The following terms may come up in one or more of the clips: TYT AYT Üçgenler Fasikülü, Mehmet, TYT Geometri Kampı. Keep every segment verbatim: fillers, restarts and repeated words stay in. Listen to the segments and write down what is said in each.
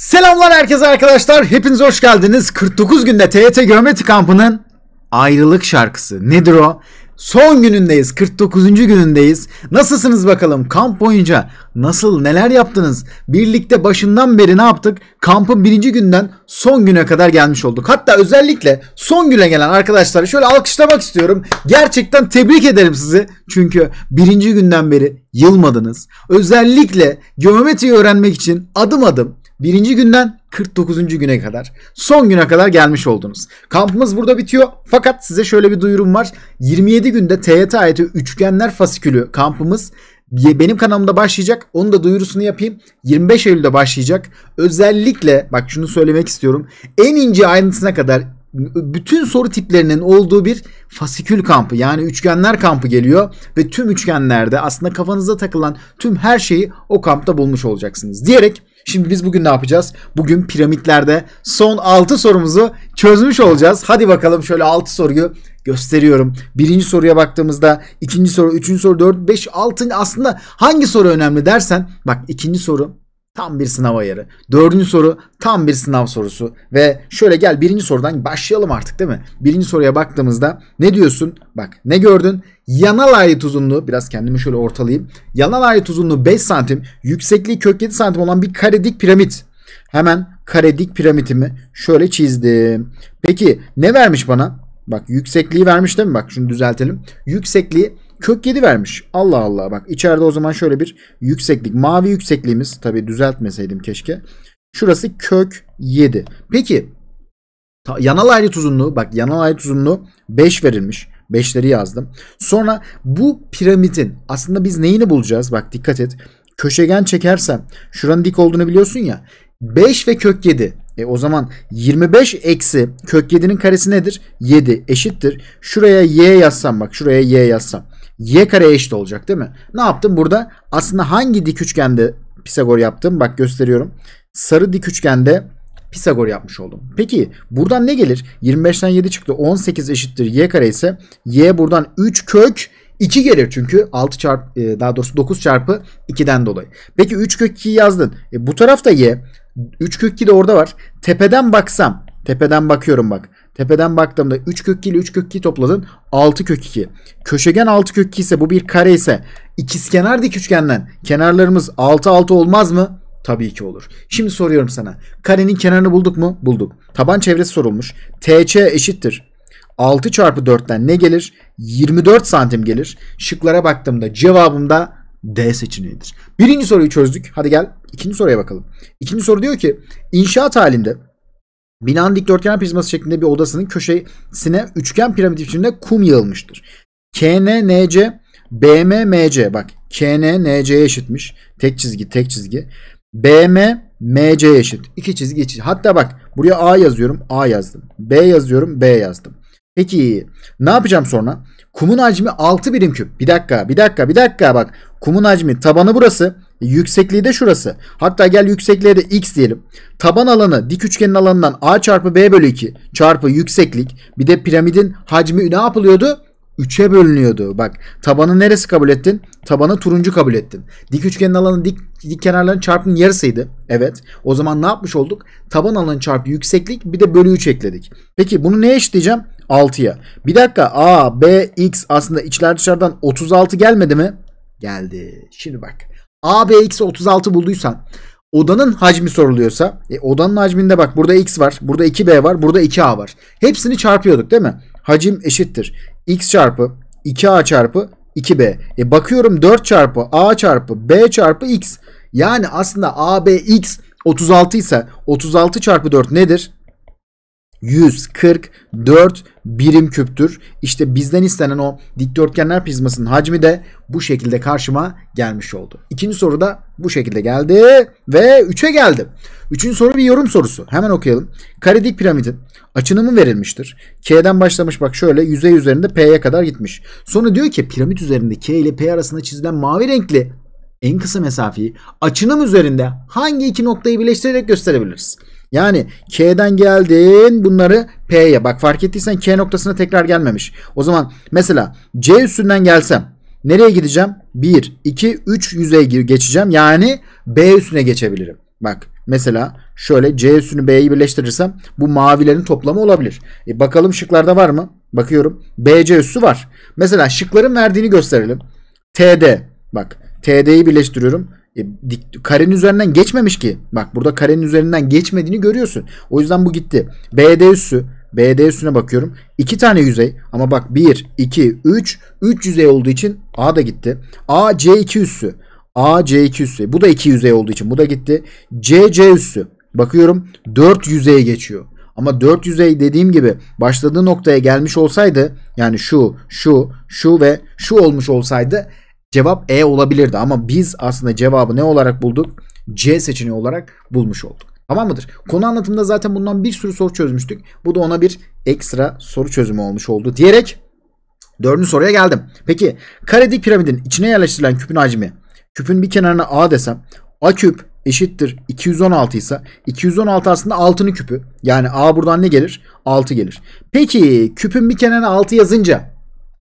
Selamlar herkese arkadaşlar. Hepiniz hoş geldiniz. kırk dokuz günde T Y T Geometri Kampı'nın ayrılık şarkısı. Nedir o? Son günündeyiz. kırk dokuzuncu günündeyiz. Nasılsınız bakalım? Kamp boyunca nasıl, neler yaptınız? Birlikte başından beri ne yaptık? Kampın birinci günden son güne kadar gelmiş olduk. Hatta özellikle son güne gelen arkadaşları şöyle alkışlamak istiyorum. Gerçekten tebrik ederim sizi. Çünkü birinci günden beri yılmadınız. Özellikle geometriyi öğrenmek için adım adım birinci günden kırk dokuzuncu güne kadar, son güne kadar gelmiş oldunuz. Kampımız burada bitiyor. Fakat size şöyle bir duyurum var. yirmi yedi günde T Y T A Y T Üçgenler Fasikülü kampımız benim kanalımda başlayacak. Onu da duyurusunu yapayım. yirmi beş Eylül'de başlayacak. Özellikle bak şunu söylemek istiyorum. En ince ayrıntısına kadar bütün soru tiplerinin olduğu bir fasikül kampı, yani üçgenler kampı geliyor ve tüm üçgenlerde aslında kafanıza takılan tüm her şeyi o kampta bulmuş olacaksınız diyerek şimdi biz bugün ne yapacağız? Bugün piramitlerde son altı sorumuzu çözmüş olacağız. Hadi bakalım, şöyle altı soruyu gösteriyorum. Birinci soruya baktığımızda ikinci soru, üçüncü soru, dört, beş, altı. Aslında hangi soru önemli dersen, bak ikinci soru tam bir sınav ayarı. Dördüncü soru tam bir sınav sorusu. Ve şöyle gel birinci sorudan başlayalım artık, değil mi? Birinci soruya baktığımızda ne diyorsun? Bak ne gördün? Yanal ayet uzunluğu, biraz kendimi şöyle ortalayayım. Yanal ayet uzunluğu beş santim, yüksekliği kök yedi santim olan bir karedik piramit. Hemen karedik piramitimi şöyle çizdim. Peki ne vermiş bana? Bak yüksekliği vermiş değil mi? Bak şunu düzeltelim. Yüksekliği kök yedi vermiş. Allah Allah, bak içeride o zaman şöyle bir yükseklik. Mavi yüksekliğimiz, tabi düzeltmeseydim keşke. Şurası kök yedi. Peki yanal ayet uzunluğu, bak yanal ayet uzunluğu beş verilmiş. beşleri yazdım. Sonra bu piramidin aslında biz neyini bulacağız? Bak dikkat et. Köşegen çekersem şuranın dik olduğunu biliyorsun ya. beş ve kök yedi. E o zaman yirmi beş eksi kök yedi'nin karesi nedir? yedi eşittir. Şuraya y yazsam, bak şuraya y yazsam. Y kare eşit olacak değil mi? Ne yaptım burada? Aslında hangi dik üçgende Pisagor yaptım? Bak gösteriyorum. Sarı dik üçgende Pisagor yapmış oldum. Peki buradan ne gelir? yirmi beşten yedi çıktı. on sekiz eşittir y kare ise y buradan üç kök iki gelir. Çünkü altı çarp, daha doğrusu dokuz çarpı iki'den dolayı. Peki üç kök iki'yi yazdın. E, bu tarafta y. üç kök iki de orada var. Tepeden baksam. Tepeden bakıyorum bak. Tepeden baktığımda üç kök iki ile üç kök iki'yi topladın. altı kök iki. Köşegen altı kök iki ise, bu bir kare ise, ikizkenar dik üçgenden kenarlarımız altı altı olmaz mı? Tabii ki olur. Şimdi soruyorum sana. Karenin kenarını bulduk mu? Bulduk. Taban çevresi sorulmuş. T Ç eşittir altı çarpı dört'ten ne gelir? yirmi dört santim gelir. Şıklara baktığımda cevabım da D seçeneğidir. Birinci soruyu çözdük. Hadi gel ikinci soruya bakalım. İkinci soru diyor ki inşaat halinde binanın dikdörtgen prizması şeklinde bir odasının köşesine üçgen piramit biçiminde kum yığılmıştır. K N N C B M M C, bak K N N C'ye eşitmiş. Tek çizgi tek çizgi. B M M C eşit. İki çizgi eşit. Hatta bak buraya A yazıyorum. A yazdım. B yazıyorum. B yazdım. Peki ne yapacağım sonra? Kumun hacmi altı birim küp. Bir dakika bir dakika bir dakika bak. Kumun hacmi, tabanı burası. Yüksekliği de şurası. Hatta gel yüksekliğe de x diyelim. Taban alanı dik üçgenin alanından a çarpı b bölü iki çarpı yükseklik. Bir de piramidin hacmi ne yapılıyordu? üç'e bölünüyordu. Bak tabanı neresi kabul ettin? Tabanı turuncu kabul ettin. Dik üçgenin alanı dik, dik kenarların çarpının yarısıydı. Evet. O zaman ne yapmış olduk? Taban alanı çarpı yükseklik, bir de bölü üç ekledik. Peki bunu neye eşitleyeceğim? altı'ya. Bir dakika, a, b, x aslında içler dışarıdan otuz altı gelmedi mi? Geldi. Şimdi bak. A, B, X'i otuz altı bulduysan, odanın hacmi soruluyorsa, e, odanın hacminde bak burada X var, burada iki B var, burada iki A var. Hepsini çarpıyorduk değil mi? Hacim eşittir X çarpı iki A çarpı iki B. E, bakıyorum dört çarpı A çarpı B çarpı X. Yani aslında A, B, X otuz altı ise otuz altı çarpı dört nedir? yüz kırk dört birim küptür. İşte bizden istenen o dikdörtgenler prizmasının hacmi de bu şekilde karşıma gelmiş oldu. İkinci soru da bu şekilde geldi ve üç'e geldim. Üçüncü soru bir yorum sorusu. Hemen okuyalım. Karedik piramidin açınımı verilmiştir. K'den başlamış, bak şöyle yüzey üzerinde P'ye kadar gitmiş. Sonra diyor ki piramit üzerinde K ile P arasında çizilen mavi renkli en kısa mesafeyi açınım üzerinde hangi iki noktayı birleştirerek gösterebiliriz? Yani K'den geldin bunları P'ye. Bak fark ettiysen K noktasına tekrar gelmemiş. O zaman mesela C üstünden gelsem nereye gideceğim? bir, iki, üç yüzeye geçeceğim. Yani B üstüne geçebilirim. Bak Mesela şöyle C üssünü B'yi birleştirirsem bu mavilerin toplamı olabilir. E bakalım şıklarda var mı? Bakıyorum. B C üssü var. Mesela şıkların verdiğini gösterelim. T D. Bak T D'yi birleştiriyorum. E, karenin üzerinden geçmemiş ki. Bak burada karenin üzerinden geçmediğini görüyorsun. O yüzden bu gitti. B D üssü. B D üstüne bakıyorum. iki tane yüzey. Ama bak bir, iki, üç. üç yüzey olduğu için A da gitti. A, C iki üssü. A, C iki üssü. Bu da iki yüzey olduğu için bu da gitti. C, C üssü. Bakıyorum dört yüzeye geçiyor. Ama dört yüzey dediğim gibi başladığı noktaya gelmiş olsaydı, yani şu, şu, şu ve şu olmuş olsaydı cevap E olabilirdi. Ama biz aslında cevabı ne olarak bulduk? C seçeneği olarak bulmuş olduk. Tamam mıdır? Konu anlatımında zaten bundan bir sürü soru çözmüştük. Bu da ona bir ekstra soru çözümü olmuş oldu diyerek dördüncü soruya geldim. Peki karedik piramidin içine yerleştirilen küpün hacmi, küpün bir kenarına A desem, A küp eşittir iki yüz on altı ise iki yüz on altı aslında altının küpü. Yani A buradan ne gelir? altı gelir. Peki küpün bir kenarına altı yazınca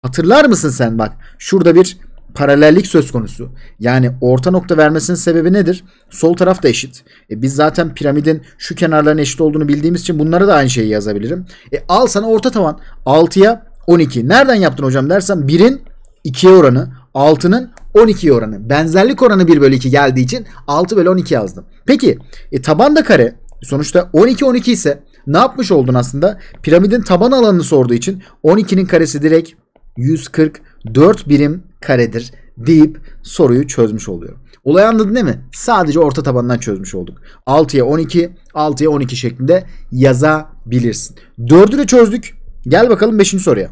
hatırlar mısın sen? Bak şurada bir paralellik söz konusu. Yani orta nokta vermesinin sebebi nedir? Sol taraf da eşit. E biz zaten piramidin şu kenarlarının eşit olduğunu bildiğimiz için bunlara da aynı şeyi yazabilirim. E al sana orta tavan. altıya on iki. Nereden yaptın hocam dersem birin ikiye oranı, altının on ikiye oranı. Benzerlik oranı bir bölü iki geldiği için altı bölü on iki yazdım. Peki e taban da kare. Sonuçta on iki on iki ise ne yapmış oldun aslında? Piramidin taban alanını sorduğu için on ikinin karesi direkt yüz kırk dört birim karedir deyip soruyu çözmüş oluyor. Olayı anladın değil mi? Sadece orta tabandan çözmüş olduk. altıya on iki, altıya on iki şeklinde yazabilirsin. dördü de çözdük. Gel bakalım beşinci soruya.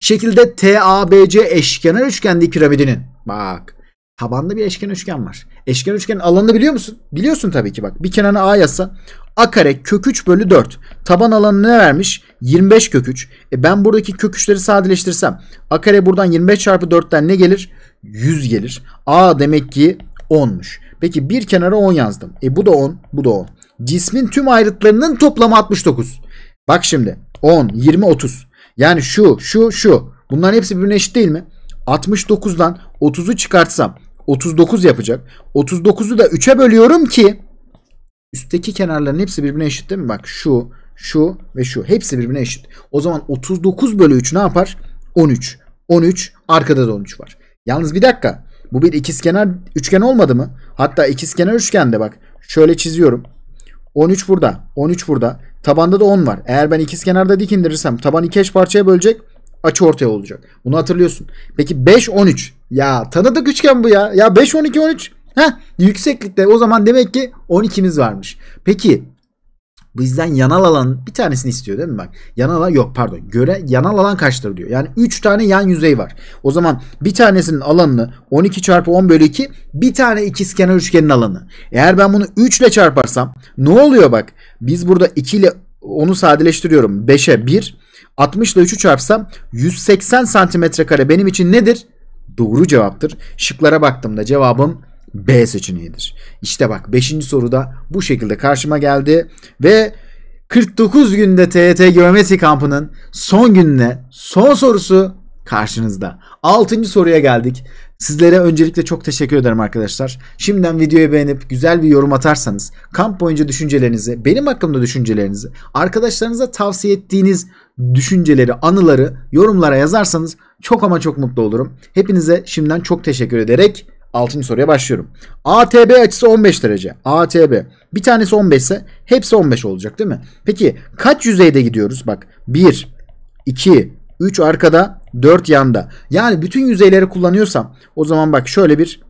Şekilde T A B C eşkenar üçgenli piramidinin. Bak. Tabanda bir eşkenar üçgen var. Eşkenar üçgenin alanını biliyor musun? Biliyorsun tabii ki bak. Bir kenarına A yazsa A kare kök üç bölü dört. Taban alanı ne vermiş? yirmi beş kök üç. E ben buradaki kök üçleri sadeleştirsem A kare buradan yirmi beş çarpı dörtten ne gelir? yüz gelir. A demek ki onmuş. Peki bir kenara on yazdım. E bu da on. Bu da on. Cismin tüm ayrıtlarının toplamı altmış dokuz. Bak şimdi. on, yirmi, otuz. Yani şu, şu, şu. Bunların hepsi birbirine eşit değil mi? altmış dokuzdan otuzu çıkartsam otuz dokuz yapacak. otuz dokuzu da üçe bölüyorum ki üstteki kenarların hepsi birbirine eşit değil mi? Bak şu, şu ve şu. Hepsi birbirine eşit. O zaman otuz dokuz bölü üç ne yapar? on üç. on üç. Arkada da on üç var. Yalnız bir dakika. Bu bir ikizkenar üçgen olmadı mı? Hatta ikizkenar üçgende bak. Şöyle çiziyorum. on üç burada. on üç burada. Tabanda da on var. Eğer ben ikizkenarda dik indirirsem taban iki eş parçaya bölecek. Açı ortaya olacak. Bunu hatırlıyorsun. Peki beş on üç. Ya tanıdık üçgen bu ya. Ya beş on iki on üç. Heh, yükseklikte. O zaman demek ki on ikimiz varmış. Peki bizden yanal alan bir tanesini istiyor değil mi bak? Yanal alan yok pardon. Göre yanal alan kaçtır diyor. Yani üç tane yan yüzey var. O zaman bir tanesinin alanını on iki çarpı on bölü iki, bir tane ikizkenar üçgenin alanı. Eğer ben bunu üç ile çarparsam ne oluyor bak? Biz burada iki ile onu sadeleştiriyorum. beşe bir. altmış ile üçü çarpsam yüz seksen santimetre kare benim için nedir? Doğru cevaptır. Şıklara baktığımda cevabım B seçeneğidir. İşte bak beşinci soruda bu şekilde karşıma geldi ve kırk dokuz günde T Y T Geometri Kampı'nın son gününe, son sorusu karşınızda. altıncı soruya geldik. Sizlere öncelikle çok teşekkür ederim arkadaşlar. Şimdiden videoyu beğenip güzel bir yorum atarsanız, kamp boyunca düşüncelerinizi, benim hakkımda düşüncelerinizi, arkadaşlarınıza tavsiye ettiğiniz düşünceleri, anıları yorumlara yazarsanız çok ama çok mutlu olurum. Hepinize şimdiden çok teşekkür ederek altıncı soruya başlıyorum. A T B açısı on beş derece. A T B. Bir tanesi on beş ise hepsi on beş olacak değil mi? Peki kaç yüzeyde gidiyoruz? Bak bir, iki, üç arkada, dört yanda. Yani bütün yüzeyleri kullanıyorsam o zaman bak şöyle bir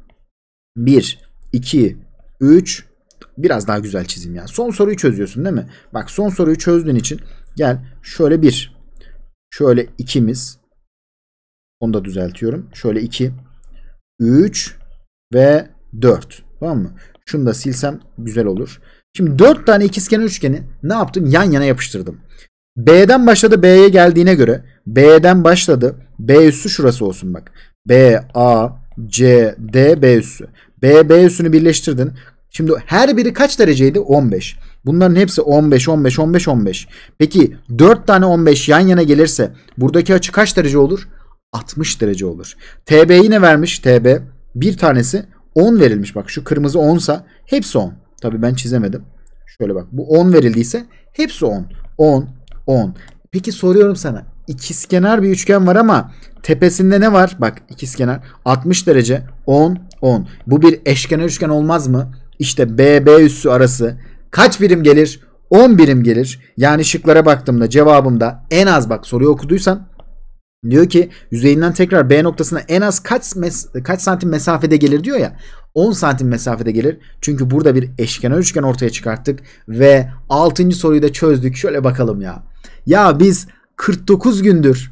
bir, iki, üç biraz daha güzel çizeyim ya. Son soruyu çözüyorsun değil mi? Bak son soruyu çözdüğün için gel şöyle bir, şöyle ikimiz, onu da düzeltiyorum. Şöyle iki, üç ve dört. Tamam mı? Şunu da silsem güzel olur. Şimdi dört tane ikizkenar üçgeni ne yaptım? Yan yana yapıştırdım. B'den başladı, B'ye geldiğine göre B'den başladı. B üssü şurası olsun bak. B, A, C, D, B üssü. B, B üssünü birleştirdin. Şimdi her biri kaç dereceydi? on beş. Bunların hepsi on beş, on beş, on beş, on beş. Peki dört tane on beş yan yana gelirse buradaki açı kaç derece olur? altmış derece olur. T B yine vermiş. T B bir tanesi on verilmiş. Bak şu kırmızı onsa hepsi on. Tabii ben çizemedim. Şöyle bak, bu on verildiyse hepsi on. on, on. Peki soruyorum sana, ikizkenar bir üçgen var ama tepesinde ne var? Bak, ikizkenar altmış derece, on, on. Bu bir eşkenar üçgen olmaz mı? İşte B B üssü arası kaç birim gelir? on birim gelir. Yani şıklara baktığımda cevabımda en az, bak soruyu okuduysan diyor ki yüzeyinden tekrar B noktasına en az kaç kaç santim mesafede gelir diyor ya. on santim mesafede gelir. Çünkü burada bir eşkenar üçgen ortaya çıkarttık ve altıncı soruyu da çözdük. Şöyle bakalım ya. Ya biz kırk dokuz gündür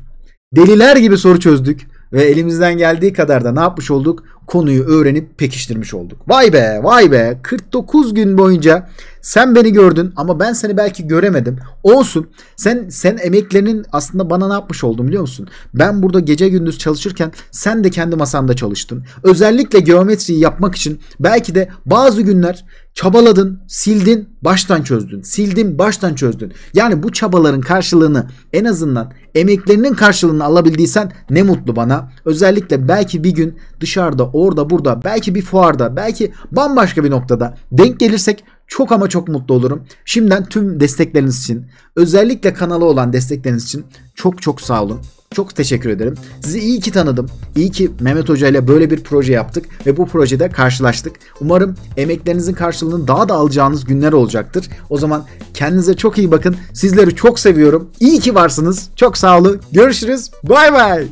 deliler gibi soru çözdük ve elimizden geldiği kadar da ne yapmış olduk? Konuyu öğrenip pekiştirmiş olduk. Vay be, vay be. kırk dokuz gün boyunca sen beni gördün ama ben seni belki göremedim. Olsun. Sen sen emeklerinin aslında bana ne yapmış oldun biliyor musun? Ben burada gece gündüz çalışırken sen de kendi masanda çalıştın. Özellikle geometriyi yapmak için belki de bazı günler çabaladın, sildin, baştan çözdün. Sildin, baştan çözdün. Yani bu çabaların karşılığını, en azından emeklerinin karşılığını alabildiysen ne mutlu bana. Özellikle belki bir gün dışarıda, orada, burada, belki bir fuarda, belki bambaşka bir noktada denk gelirsek çok ama çok mutlu olurum. Şimdiden tüm destekleriniz için, özellikle kanala olan destekleriniz için çok çok sağ olun. Çok teşekkür ederim. Sizi iyi ki tanıdım. İyi ki Mehmet Hoca ile böyle bir proje yaptık ve bu projede karşılaştık. Umarım emeklerinizin karşılığını daha da alacağınız günler olacaktır. O zaman kendinize çok iyi bakın. Sizleri çok seviyorum. İyi ki varsınız. Çok sağ olun. Görüşürüz. Bay bay.